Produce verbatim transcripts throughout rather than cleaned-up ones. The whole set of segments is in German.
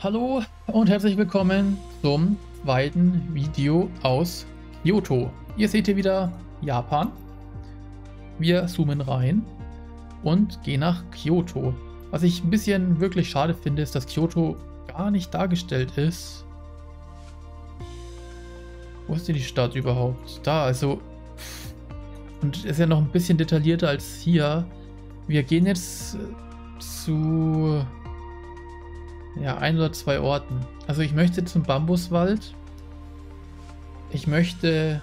Hallo und herzlich willkommen zum zweiten Video aus Kyoto. Ihr seht hier wieder Japan. Wir zoomen rein und gehen nach Kyoto. Was ich ein bisschen wirklich schade finde, ist, dass Kyoto gar nicht dargestellt ist. Wo ist denn die Stadt überhaupt? Da, also... Und ist ja noch ein bisschen detaillierter als hier. Wir gehen jetzt zu... Ja, ein oder zwei Orten. Also ich möchte zum Bambuswald. Ich möchte...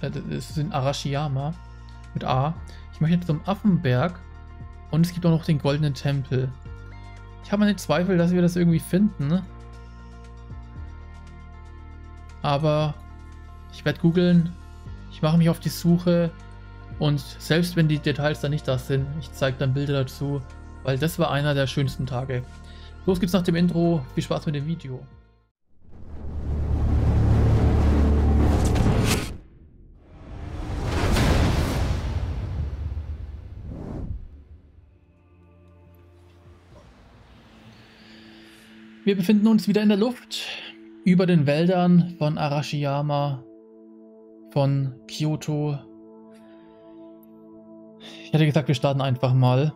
Das ist in Arashiyama. Mit A. Ich möchte zum Affenberg. Und es gibt auch noch den Goldenen Tempel. Ich habe meine Zweifel, dass wir das irgendwie finden. Aber ich werde googeln. Ich mache mich auf die Suche. Und selbst wenn die Details dann nicht da sind, ich zeige dann Bilder dazu. Weil das war einer der schönsten Tage. Los geht's nach dem Intro, viel Spaß mit dem Video. Wir befinden uns wieder in der Luft, über den Wäldern von Arashiyama, von Kyoto. Ich hätte gesagt, wir starten einfach mal.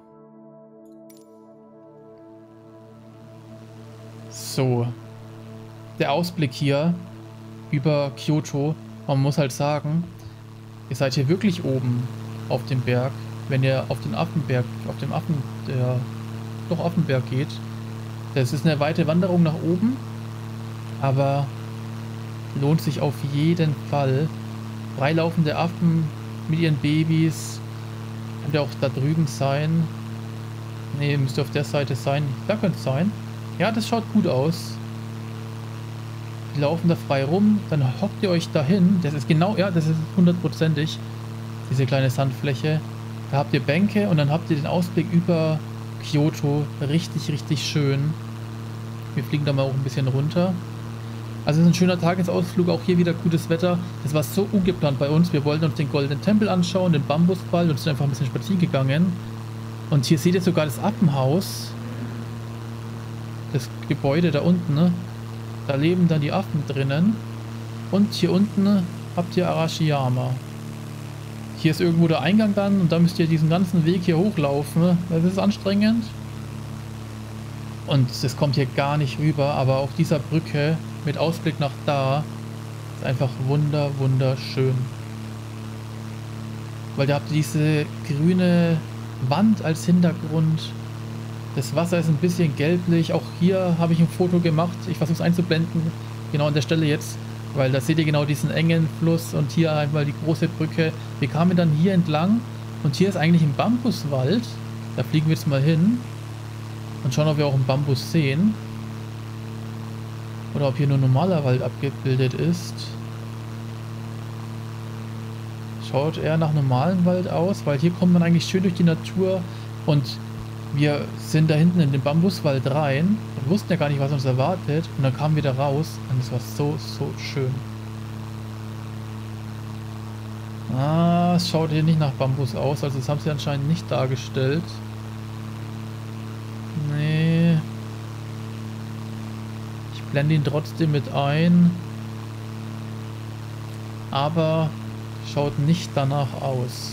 So, der Ausblick hier über Kyoto, man muss halt sagen, ihr seid hier wirklich oben auf dem Berg, wenn ihr auf den Affenberg, auf dem Affen, der, doch Affenberg geht. Das ist eine weite Wanderung nach oben, aber lohnt sich auf jeden Fall. Freilaufende Affen mit ihren Babys, könnt ihr auch da drüben sein, ne, müsst ihr auf der Seite sein, da könnt es sein. Ja, das schaut gut aus. Die laufen da frei rum, dann hockt ihr euch dahin. Das ist genau, ja, das ist hundertprozentig, diese kleine Sandfläche. Da habt ihr Bänke und dann habt ihr den Ausblick über Kyoto. Richtig, richtig schön. Wir fliegen da mal auch ein bisschen runter. Also es ist ein schöner Tagesausflug, auch hier wieder gutes Wetter. Das war so ungeplant bei uns. Wir wollten uns den Goldenen Tempel anschauen, den Bambuswald und sind einfach ein bisschen spazieren gegangen. Und hier seht ihr sogar das Affenhaus. Das Gebäude da unten, ne? Da leben dann die Affen drinnen. Und hier unten habt ihr Arashiyama. Hier ist irgendwo der Eingang dann und da müsst ihr diesen ganzen Weg hier hochlaufen, ne? Das ist anstrengend. Und das kommt hier gar nicht rüber, aber auf dieser Brücke mit Ausblick nach da ist einfach wunder, wunderschön. Weil da habt ihr diese grüne Wand als Hintergrund. Das Wasser ist ein bisschen gelblich. Auch hier habe ich ein Foto gemacht. Ich versuche es einzublenden. Genau an der Stelle jetzt. Weil da seht ihr genau diesen engen Fluss. Und hier einmal die große Brücke. Wir kamen dann hier entlang. Und hier ist eigentlich ein Bambuswald. Da fliegen wir jetzt mal hin. Und schauen, ob wir auch einen Bambus sehen. Oder ob hier nur normaler Wald abgebildet ist. Schaut eher nach normalem Wald aus. Weil hier kommt man eigentlich schön durch die Natur. Und... wir sind da hinten in den Bambuswald rein und wussten ja gar nicht, was uns erwartet. Und dann kamen wir da raus und es war so, so schön. Ah, es schaut hier nicht nach Bambus aus. Also das haben sie anscheinend nicht dargestellt. Nee. Ich blende ihn trotzdem mit ein. Aber schaut nicht danach aus.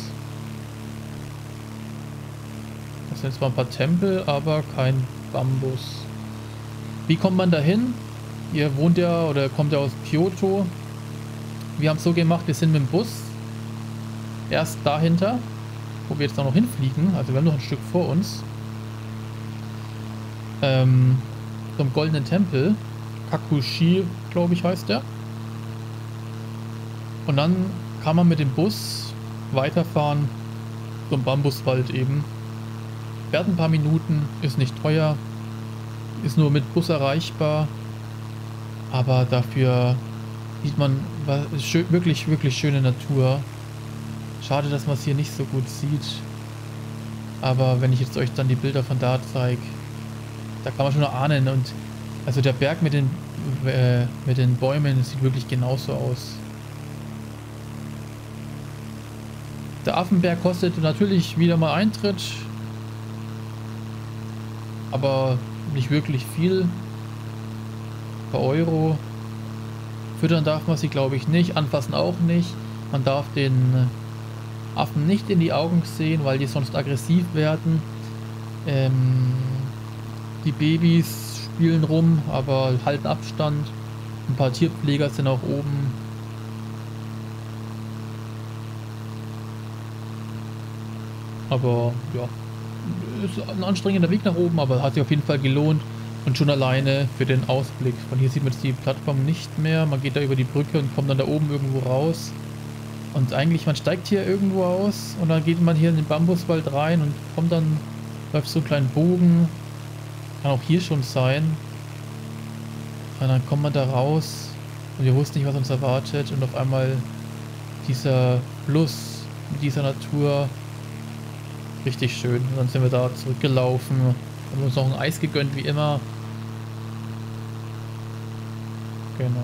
Das sind zwar ein paar Tempel, aber kein Bambus. Wie kommt man da hin? Ihr wohnt ja oder kommt ja aus Kyoto. Wir haben es so gemacht, wir sind mit dem Bus erst dahinter, wo wir jetzt auch noch hinfliegen. Also wir haben noch ein Stück vor uns. Ähm, zum Goldenen Tempel. Kakushi, glaube ich, heißt der. Und dann kann man mit dem Bus weiterfahren zum Bambuswald eben. Fährt ein paar Minuten, ist nicht teuer, ist nur mit Bus erreichbar, aber dafür sieht man wirklich, wirklich schöne Natur. Schade, dass man es hier nicht so gut sieht, aber wenn ich jetzt euch dann die Bilder von da zeige, da kann man schon noch ahnen. Und also der Berg mit den, äh, mit den Bäumen sieht wirklich genauso aus. Der Affenberg kostet natürlich wieder mal Eintritt. Aber nicht wirklich viel. paar Euro. Füttern darf man sie, glaube ich, nicht, anfassen auch nicht. Man darf den Affen nicht in die Augen sehen, weil die sonst aggressiv werden. Ähm, die Babys spielen rum, aber halten Abstand. Ein paar Tierpfleger sind auch oben. Aber ja, ist ein anstrengender Weg nach oben, aber hat sich auf jeden Fall gelohnt. Und schon alleine für den Ausblick. Von hier sieht man jetzt die Plattform nicht mehr. Man geht da über die Brücke und kommt dann da oben irgendwo raus. Und eigentlich, man steigt hier irgendwo aus und dann geht man hier in den Bambuswald rein und kommt dann, läuft so einen kleinen Bogen. Kann auch hier schon sein. Und dann kommt man da raus und wir wussten nicht, was uns erwartet. Und auf einmal dieser Fluss mit dieser Natur. Richtig schön. Und dann sind wir da zurückgelaufen. Haben uns noch ein Eis gegönnt, wie immer. Genau.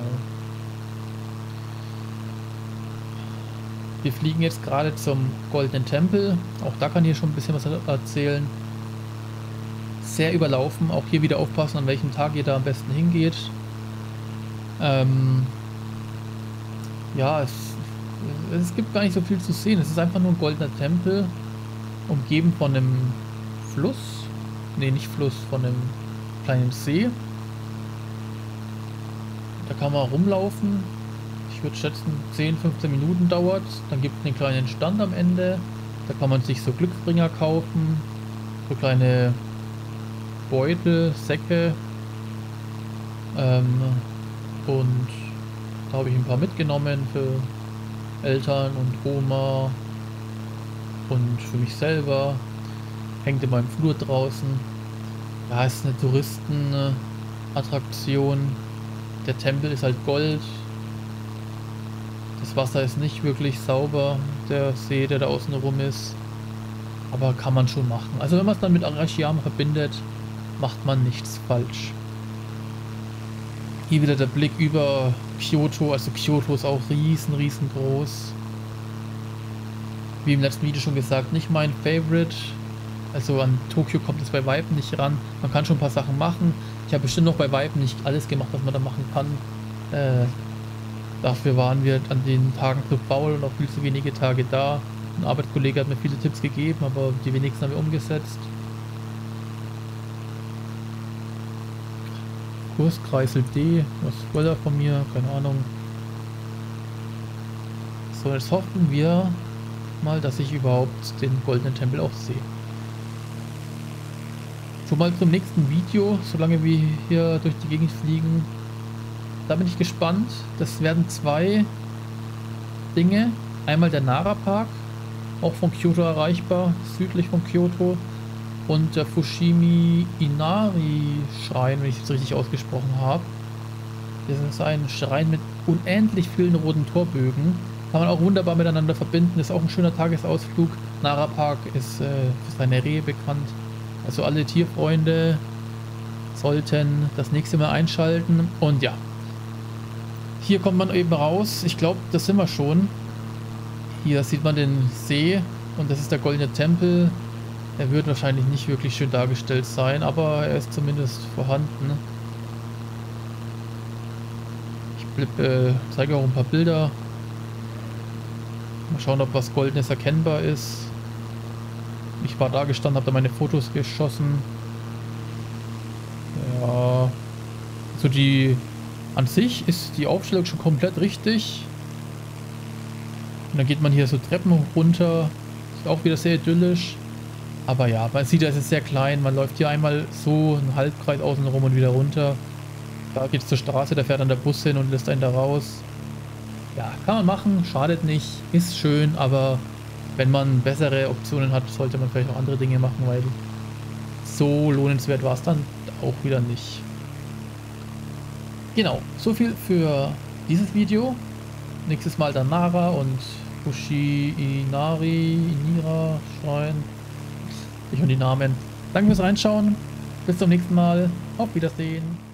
Wir fliegen jetzt gerade zum Goldenen Tempel. Auch da kann ich schon ein bisschen was erzählen. Sehr überlaufen. Auch hier wieder aufpassen, an welchem Tag ihr da am besten hingeht. Ähm ja, es, es gibt gar nicht so viel zu sehen. Es ist einfach nur ein goldener Tempel. Umgeben von einem Fluss, ne, nicht Fluss, von einem kleinen See. Da kann man rumlaufen. Ich würde schätzen, zehn, fünfzehn Minuten dauert. Dann gibt es einen kleinen Stand am Ende. Da kann man sich so Glücksbringer kaufen, so kleine Beutel, Säcke. Ähm, und da habe ich ein paar mitgenommen für Eltern und Oma. Und für mich selber, hängt in meinem Flur draußen. Da ist eine Touristenattraktion. Der Tempel ist halt Gold. Das Wasser ist nicht wirklich sauber, der See, der da außen rum ist. Aber kann man schon machen. Also wenn man es dann mit Arashiyama verbindet, macht man nichts falsch. Hier wieder der Blick über Kyoto. Also Kyoto ist auch riesen, riesengroß. Wie im letzten Video schon gesagt, nicht mein Favorite. Also an Tokio kommt es bei Weitem nicht ran. Man kann schon ein paar Sachen machen. Ich habe bestimmt noch bei Weitem nicht alles gemacht, was man da machen kann. Äh, dafür waren wir an den Tagen zu faul und auch viel zu wenige Tage da. Ein Arbeitskollege hat mir viele Tipps gegeben, aber die wenigsten haben wir umgesetzt. Kurskreisel D, was will er von mir? Keine Ahnung. So, jetzt hoffen wir mal, dass ich überhaupt den Goldenen Tempel auch sehe. Schon mal zum nächsten Video, solange wir hier durch die Gegend fliegen. Da bin ich gespannt. Das werden zwei Dinge. Einmal der Nara Park, auch von Kyoto erreichbar, südlich von Kyoto. Und der Fushimi Inari Schrein, wenn ich es jetzt richtig ausgesprochen habe. Das ist ein Schrein mit unendlich vielen roten Torbögen. Kann man auch wunderbar miteinander verbinden. Ist auch ein schöner Tagesausflug. Nara Park ist äh, für seine Rehe bekannt. Also alle Tierfreunde sollten das nächste Mal einschalten. Und ja, hier kommt man eben raus. Ich glaube, das sind wir schon. Hier sieht man den See und das ist der Goldene Tempel. Er wird wahrscheinlich nicht wirklich schön dargestellt sein, aber er ist zumindest vorhanden. Ich bleib, äh, zeige auch ein paar Bilder. Mal schauen, ob was Goldenes erkennbar ist. Ich war da gestanden, habe da meine Fotos geschossen. Ja. So, die an sich ist die Aufstellung schon komplett richtig. Und dann geht man hier so Treppen runter. Ist auch wieder sehr idyllisch. Aber ja, man sieht, das ist sehr klein. Man läuft hier einmal so einen Halbkreis außen rum und wieder runter. Da geht es zur Straße, da fährt dann der Bus hin und lässt einen da raus. Ja, kann man machen, schadet nicht, ist schön, aber wenn man bessere Optionen hat, sollte man vielleicht auch andere Dinge machen, weil so lohnenswert war es dann auch wieder nicht. Genau, so viel für dieses Video. Nächstes Mal dann Nara und Fushimi Inari, Inira, Schrein. Ich und die Namen. Danke fürs Reinschauen, bis zum nächsten Mal, auf Wiedersehen.